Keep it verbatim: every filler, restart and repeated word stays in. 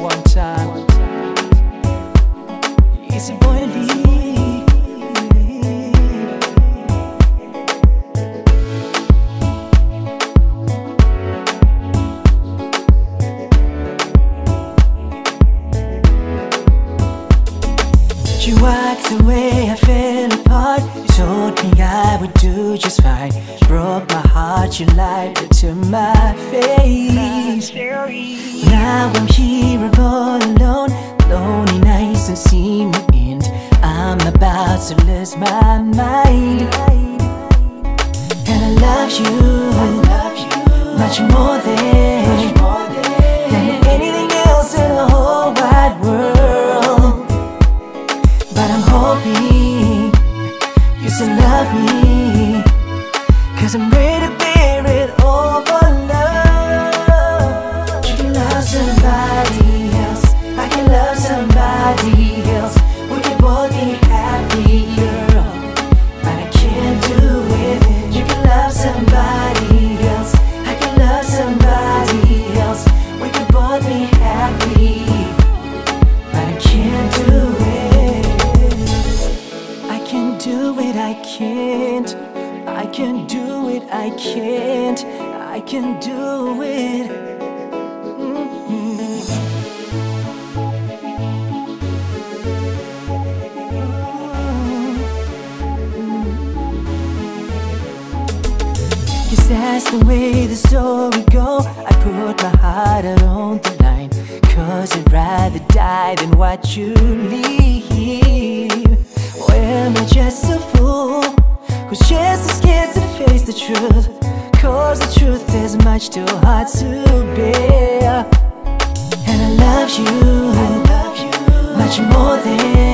One time, easy boy, Lee. You walked away, I fell apart. You told me I would do just fine. Broke my heart, you lied to my face. Now I'm here, I'm all alone. Lonely nights don't seem to end. I'm about to lose my mind. And I love you, I love you much more than, much more than, than anything else in the whole wide world. You still love me, 'cause I'm ready to bear it all for love. You can love somebody else, I can love somebody else. We can both be happier, but I can't do it. You can love somebody else, I can love somebody else. We can both be happy, but I can't do it. I can't, I can do it, I can't, I can do it. Mm-hmm. 'Cause that's the way the story goes. I put my heart out on the line, 'cause I'd rather die than watch you leave. Or am I just a fool who's just so scared to face the truth? 'Cause the truth is much too hard to bear. And I love you, I love you much more than